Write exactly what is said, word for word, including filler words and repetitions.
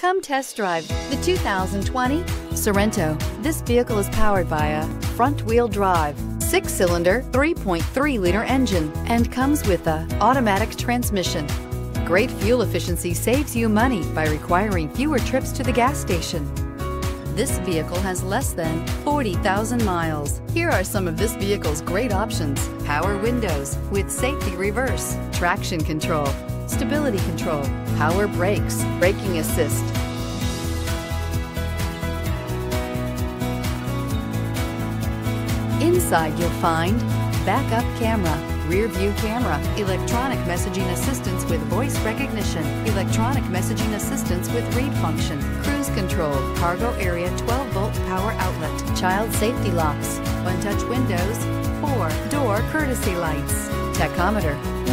Come test drive the two thousand twenty Sorrento. This vehicle is powered by a front-wheel drive, six-cylinder, three point three liter engine and comes with a automatic transmission. Great fuel efficiency saves you money by requiring fewer trips to the gas station. This vehicle has less than forty thousand miles. Here are some of this vehicle's great options: power windows with safety reverse, traction control, stability control, power brakes, braking assist. Inside you'll find backup camera, rear view camera, electronic messaging assistance with voice recognition, electronic messaging assistance with read function, cruise control, cargo area twelve volt power outlet, child safety locks, one-touch windows, four-door courtesy lights, tachometer.